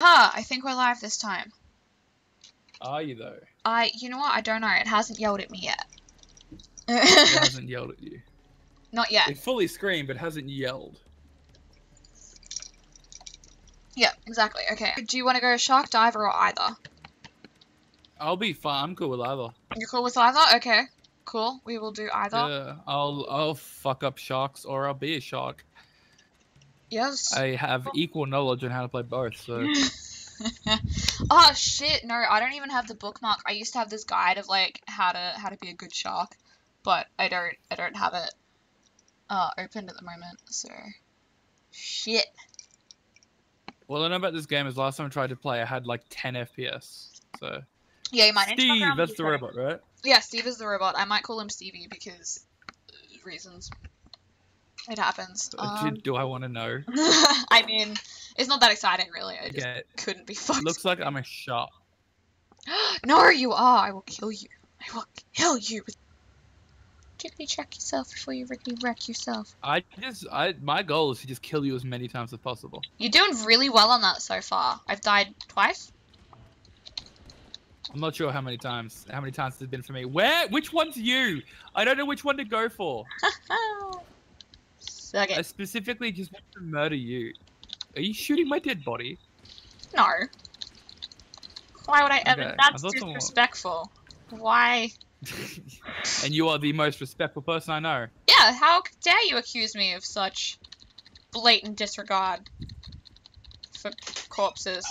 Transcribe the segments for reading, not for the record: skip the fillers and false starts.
Huh, I think we're live this time. Are you though? You know what, I don't know. It hasn't yelled at me yet. It hasn't yelled at you? Not yet. It fully screamed, but hasn't yelled. Yeah, exactly. Okay. Do you want to go shark diver or either? I'll be fine. I'm cool with either. You're cool with either? Okay. Cool. We will do either. Yeah, I'll fuck up sharks or I'll be a shark. Yes. I have equal knowledge on how to play both, so... Oh, shit, no, I don't even have the bookmark. I used to have this guide of, like, how to be a good shark, but I don't have it, opened at the moment, so... Shit. Well, I know about this game is last time I tried to play, I had, like, 10 FPS, so... Yeah, you might... Steve, that's the robot, right? Yeah, Steve is the robot. I might call him Stevie because... reasons. It happens. Do I want to know? I mean, it's not that exciting, really. I just couldn't be fucked. Looks like I'm a shark. No, you are. I will kill you. I will kill you. Gently check yourself before you wreck yourself. My goal is to just kill you as many times as possible. You're doing really well on that so far. I've died twice. I'm not sure how many times it's been for me. Which one's you? I don't know which one to go for. Okay. I specifically just want to murder you. Are you shooting my dead body? No. Why would I ever? Okay. That's disrespectful. Why? And you are the most respectful person I know. Yeah, how dare you accuse me of such blatant disregard for corpses.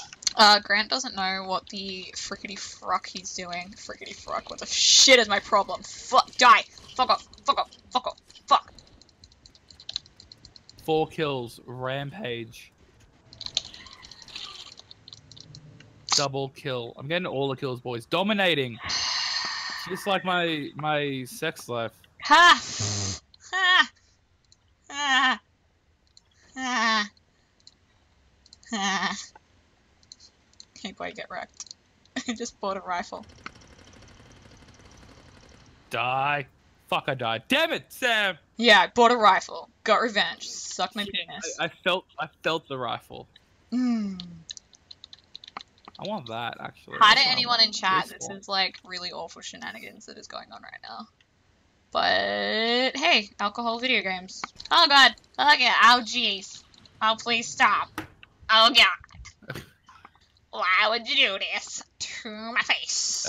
Grant doesn't know what the frickety fruck he's doing. Frickety fruck, what the shit is my problem? Fuck, die! Fuck off, fuck off, fuck off, fuck! 4 kills, rampage, double kill. I'm getting all the kills, boys. Dominating, just like my sex life. Ha! Ha! Ha! Ha! Ha! Hey boy, get wrecked. I just bought a rifle. Die. Fuck, I died. Damn it, Sam! Yeah, I bought a rifle. Got revenge. Suck my penis. I felt the rifle. Mmm. I want that, actually. Hi to anyone in chat. This is, like, really awful shenanigans that is going on right now. But, hey, alcohol video games. Oh, God. Oh, yeah. Oh, jeez. Oh, please stop. Oh, God. Why would you do this to my face?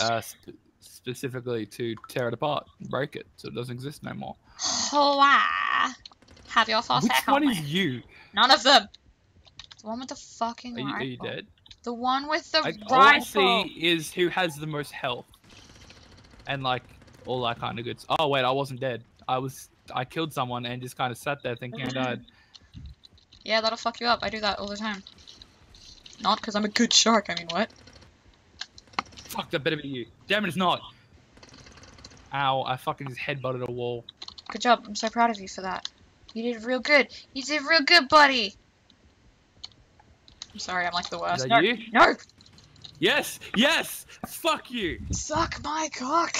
Specifically to tear it apart and break it so it doesn't exist no more. Why? Have your thoughts. Which one is you? None of them. The one with the fucking rifle. Are you dead? The one with the rifle. All I see is who has the most health. And like, all that kind of goods. Oh wait, I wasn't dead. I killed someone and just kind of sat there thinking I died. Yeah, that'll fuck you up. I do that all the time. Not because I'm a good shark, I mean what? Fuck, that better be you. Damn it, it's not. Ow, I fucking just headbutted a wall. Good job, I'm so proud of you for that. You did real good. You did real good, buddy. I'm sorry, I'm like the worst. Is that you? No! Yes! Yes! Fuck you! Suck my cock!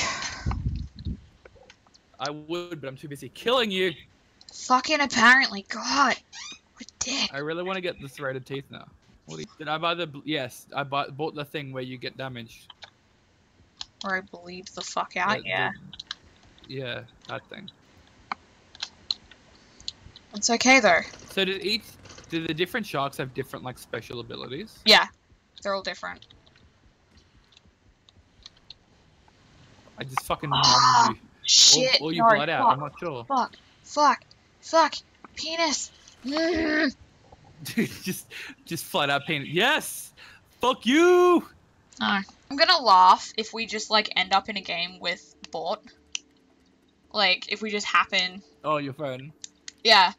I would, but I'm too busy killing you. Fucking apparently, God. What a dick. I really want to get the serrated teeth now. Did I buy the... Yes, I bought the thing where you get damaged. Or I bleed the fuck out, yeah. Yeah, that thing. It's okay, though. So do the different sharks have different, like, special abilities? Yeah, they're all different. I just fucking... Oh, shit, all your no, blood fuck, out, I'm not sure. Fuck, fuck, fuck, penis! Mm. Dude, just flat out painted. Yes! Fuck you! No. I'm gonna laugh if we just, like, end up in a game with Bort. Like, if we just happen... Oh, your phone. Yeah.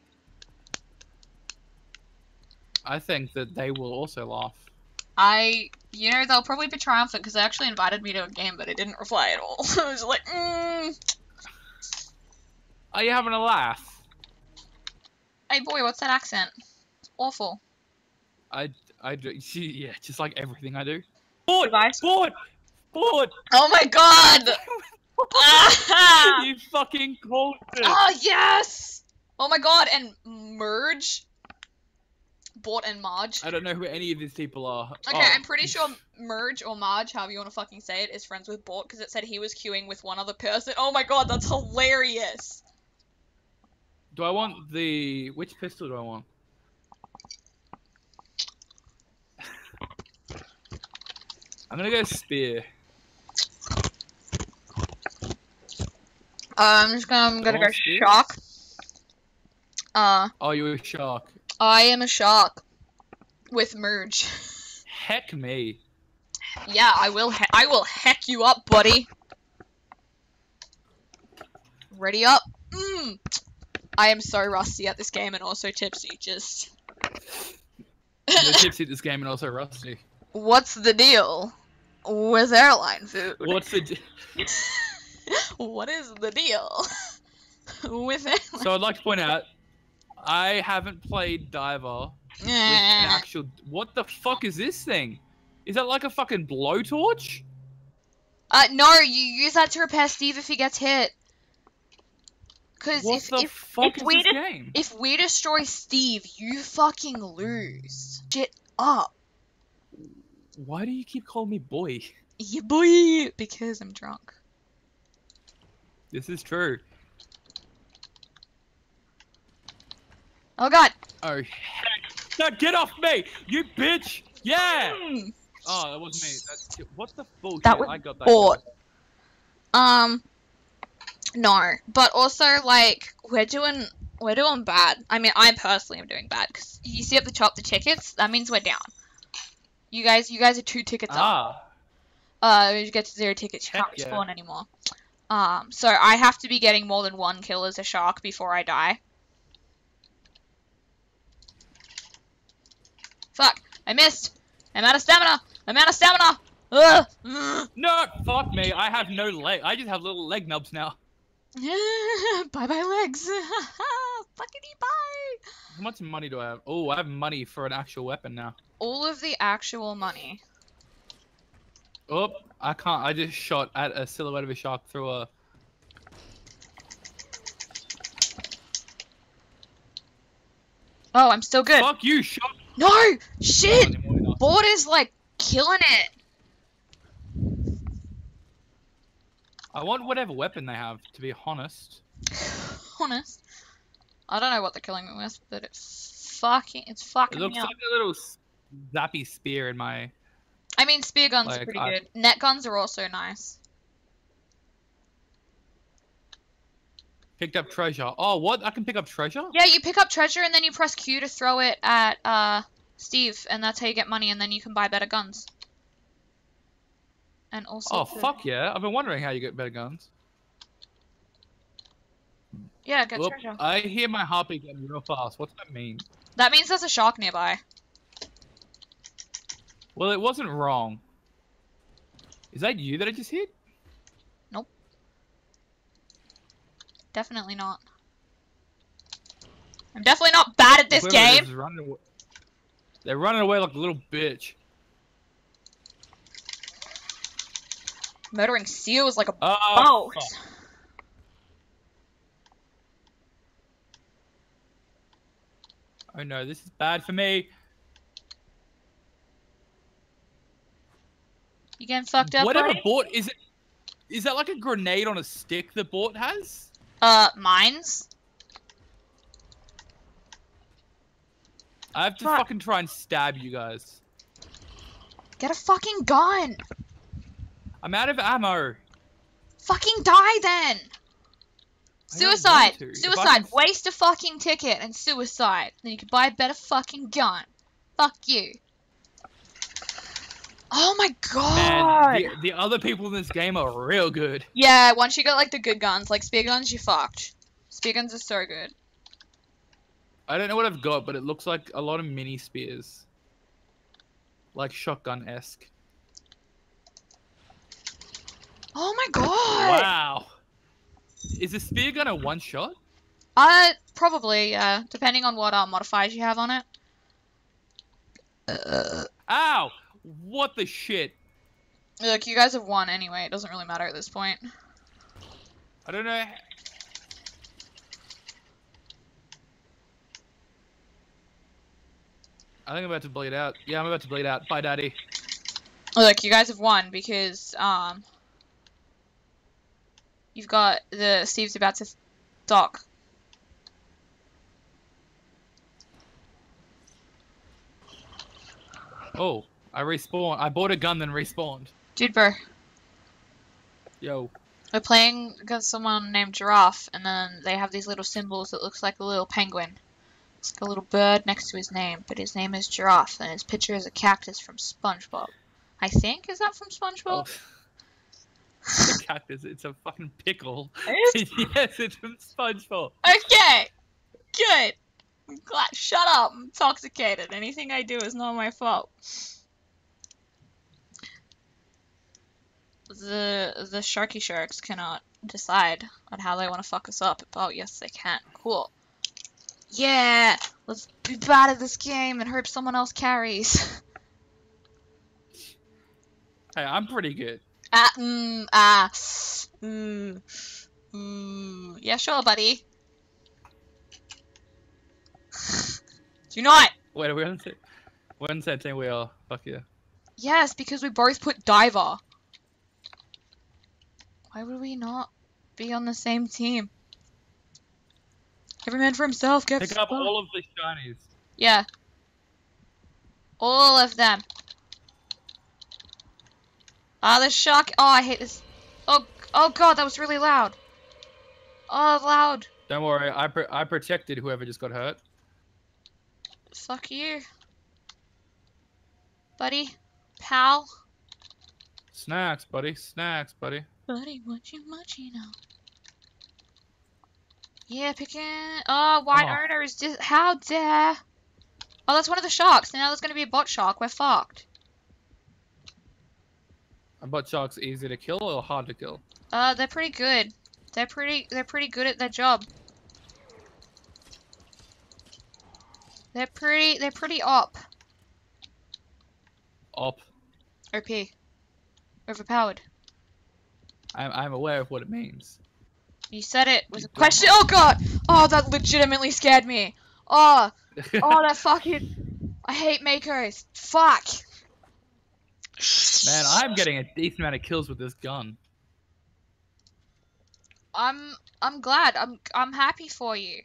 I think that they will also laugh. You know, they'll probably be triumphant because they actually invited me to a game, but I didn't reply at all. I was like, Are you having a laugh? Hey boy, what's that accent? Awful. I do, yeah, just like everything I do. Board! Board! Board! Oh my god! You fucking called it! Oh yes! Oh my god, and merge? Bort and Marge. I don't know who any of these people are. Okay, oh. I'm pretty sure Merge or Marge, however you want to fucking say it, is friends with Bort, because it said he was queuing with one other person. Oh my god, that's hilarious! Do I want the... which pistol do I want? I'm gonna go spear. I'm just gonna, go spears? Shark. Oh, you're a shark. I am a shark. With Merge. Heck me. Yeah, I will heck you up, buddy. Ready up? Mmm! I am so rusty at this game and also tipsy, just... You're tipsy at this game and also rusty. What's the deal with airline food? What's the What is the deal with airline? So I'd like to point out, I haven't played Diver with an actual... What the fuck is this thing? Is that like a fucking blowtorch? No, you use that to repair Steve if he gets hit. Cause what the fuck is this game? If we destroy Steve, you fucking lose. Shit up. Why do you keep calling me boy? Yeah, boy! Because I'm drunk. This is true. Oh god! Oh heck! No, get off me! You bitch! Yeah! Mm. Oh, that wasn't me. That's... What the fuck? That was I got that Bort. No. But also, like, we're doing bad. I mean, I personally am doing bad. Because you see at the top the tickets? That means we're down. You guys are 2 tickets up. You get to 0 tickets, you can't respawn anymore. So I have to be getting more than 1 kill as a shark before I die. Fuck! I missed! I'm out of stamina! I'm out of stamina! Ugh. No! Fuck me! I have no leg. I just have little leg nubs now. Bye bye legs! Fucking bye! How much money do I have? Oh, I have money for an actual weapon now. All of the actual money. Oh, I can't. I just shot at a silhouette of a shark through a... Oh, I'm still good. Fuck you, shark! No! Shit! Bort is, like, killing it. I want whatever weapon they have, to be honest. Honest? I don't know what they're killing me with, but it's fucking. It looks like a little zappy spear in my... I mean, spear guns are pretty good. Net guns are also nice. Picked up treasure. Oh, what? I can pick up treasure? Yeah, you pick up treasure and then you press Q to throw it at Steve, and that's how you get money, and then you can buy better guns. And also... Oh, fuck yeah. I've been wondering how you get better guns. Yeah, get treasure. I hear my heartbeat getting real fast. What's that mean? That means there's a shark nearby. Well, it wasn't wrong. Is that you that I just hit? Nope. Definitely not. I'm definitely not bad at this game. They're running away like a little bitch. Murdering seals like a boat. Fuck. Oh no, this is bad for me. You getting fucked up, buddy? Whatever Bort is it? Is that like a grenade on a stick that Bort has? Mines. I have to fucking try and stab you guys. Get a fucking gun. I'm out of ammo. Fucking die then. Suicide! Suicide! Waste a fucking ticket and suicide. Then you can buy a better fucking gun. Fuck you. Oh my god! Man, the other people in this game are real good. Yeah, once you got like the good guns, like spear guns, you're fucked. Spear guns are so good. I don't know what I've got, but it looks like a lot of mini spears. Like shotgun-esque. Oh my god! Wow! Is a spear gun a one-shot? Probably, yeah. Depending on what modifiers you have on it. Ow! What the shit? Look, you guys have won anyway. It doesn't really matter at this point. I don't know. I think I'm about to bleed out. Yeah, I'm about to bleed out. Bye, Daddy. Look, you guys have won because you've got the Steve's about to dock. Oh, I respawned. I bought a gun then respawned. Dude, bro. Yo. We're playing against someone named Giraffe, and then they have these little symbols that looks like a little penguin. It's like a little bird next to his name, but his name is Giraffe, and his picture is a cactus from SpongeBob. I think, is that from SpongeBob? It's a cactus, it's a fucking pickle. It is? Yes, it's from SpongeBob. Okay, good. I'm glad. Shut up, I'm intoxicated. Anything I do is not my fault. The Sharky Sharks cannot decide on how they want to fuck us up. Oh, yes, they can. Cool. Yeah! Let's be bad at this game and hope someone else carries. Hey, I'm pretty good. Yeah, sure, buddy. Do not! Wait, are we on the same team? We are. Fuck yeah. Yes, because we both put Diver. Why would we not be on the same team? Every man for himself gets... Pick up all of the shinies. Yeah. All of them. Ah, the shark... Oh, I hate this. Oh god, that was really loud. Oh, loud. Don't worry, I protected whoever just got hurt. Fuck you. Buddy. Pal. Snacks, buddy. Snacks, buddy. Buddy, what you munching on? Yeah, picking... Oh, White Owner is just... How dare... Oh, that's one of the sharks. Now there's going to be a bot shark. We're fucked. Are bot sharks easy to kill or hard to kill? They're pretty good. They're pretty good at their job. They're pretty op. Op. OP. Overpowered. I'm aware of what it means. You said it was a question. Oh god! Oh, that legitimately scared me. Oh, oh, that fucking. I hate Makos. Fuck. Man, I'm getting a decent amount of kills with this gun. I'm glad. I'm happy for you.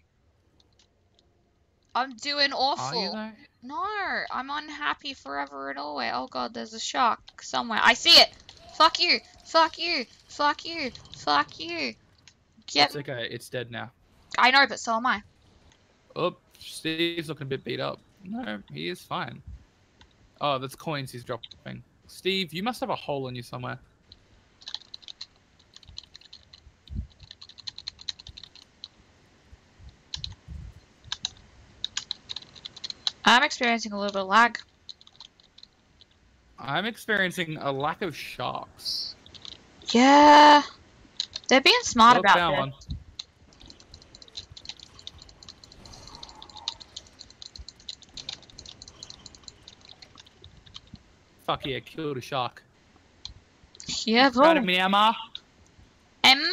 I'm doing awful. Are you there? No, I'm unhappy forever and always. Oh god, there's a shark somewhere. I see it. Fuck you. Fuck you. Fuck you. Fuck you. Get... It's okay. It's dead now. I know, but so am I. Oh, Steve's looking a bit beat up. No, he is fine. Oh, that's coins he's dropping. Steve, you must have a hole in you somewhere. I'm experiencing a little bit of lag. I'm experiencing a lack of sharks. Yeah. They're being smart about it. Fuck yeah, kill the shark. Yeah, bro. Right at me, Emma. Emma!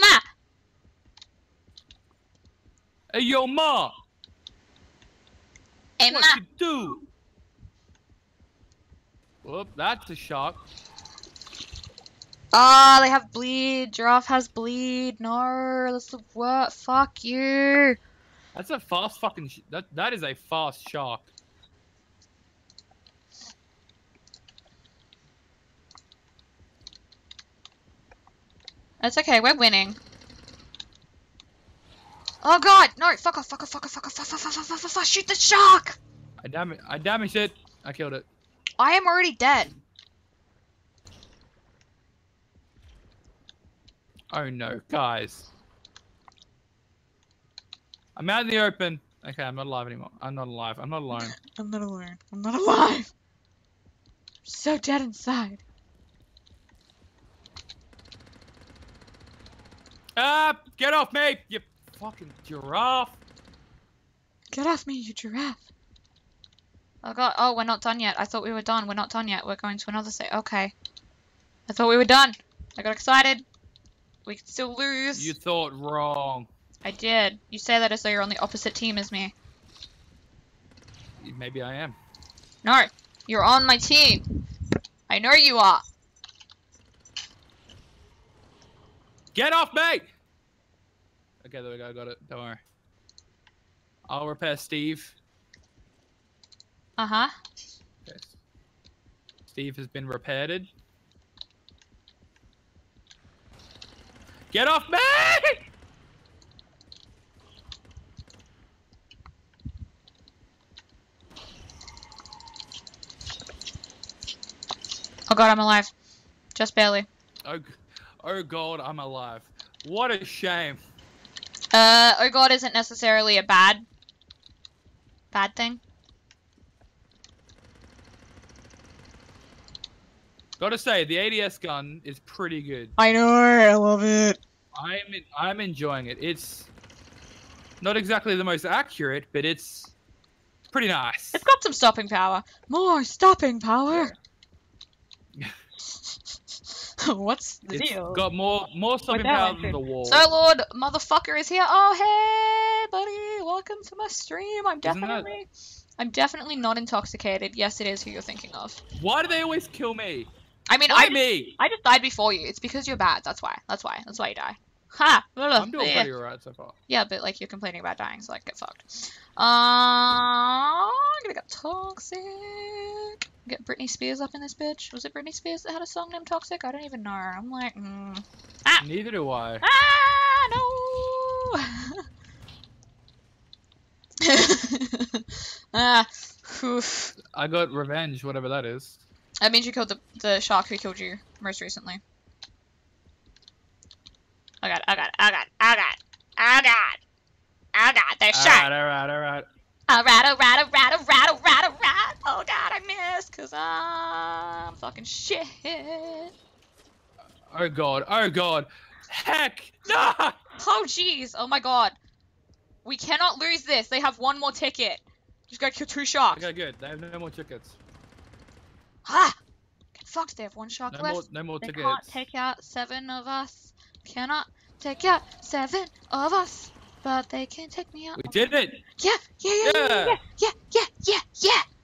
Hey, yo, Ma! Emma! What you do? Whoop, that's a shark. Ah, oh, they have bleed. Giraffe has bleed. No, that's the what? Fuck you. That's a fast fucking. That is a fast shark. That's okay. We're winning. Oh god, no! Fuck off! Fuck off! Fuck off! Fuck off! Fuck off! Fuck off! Fuck off! Shoot the shark! I damaged it. I killed it. I am already dead. Oh no, guys. I'm out in the open. Okay, I'm not alive anymore. I'm not alive. I'm not alone. I'm not alone. I'm not alive. I'm so dead inside. Ah, get off me, you fucking giraffe. Get off me, you giraffe. Oh god, oh, we're not done yet. I thought we were done. We're not done yet. We're going to another state. Okay. I thought we were done. I got excited. We can still lose. You thought wrong. I did. You say that as though you're on the opposite team as me. Maybe I am. No, you're on my team. I know you are. Get off me! Okay, there we go. I got it. Don't worry. I'll repair Steve. Uh-huh. Okay. Steve has been repaired. Get off me! Oh god, I'm alive. Just barely. Oh god, I'm alive. What a shame. Oh god isn't necessarily a bad thing. Gotta say, the ADS gun is pretty good. I know, I love it. I'm enjoying it. It's not exactly the most accurate, but it's pretty nice. It's got some stopping power. More stopping power. Yeah. What's the deal? It's got more stopping power than the wall. So Lord Motherfucker is here. Oh hey buddy, welcome to my stream. I'm definitely not intoxicated. Yes, it is who you're thinking of. Why do they always kill me? I mean, I just died before you. It's because you're bad. That's why. That's why. That's why you die. Ha! I'm doing pretty alright so far. Yeah, but like you're complaining about dying, so like get fucked. I'm gonna get toxic. Get Britney Spears up in this bitch. Was it Britney Spears that had a song named Toxic? I don't even know. I'm like, ah. Neither do I. Ah, no. Ah, oof. I got revenge, whatever that is. That means you killed the shark who killed you most recently. Oh god, oh god, oh god, oh god, oh god, oh god, they're shot! Alright, alright, alright. Alright, alright, alright, alright, alright, alright! Oh god, I missed, cause I'm fucking shit! Oh god, heck, no! Oh jeez, oh my god. We cannot lose this, they have one more ticket. Just gotta kill two sharks. Okay, good, they have no more tickets. Ah! Get fucked, they have one shark left. No more tickets. They can't take out seven of us. Cannot take out seven of us, but they can take me out. We did it! Yeah, yeah, yeah, yeah, yeah, yeah, yeah, yeah, yeah, yeah, yeah.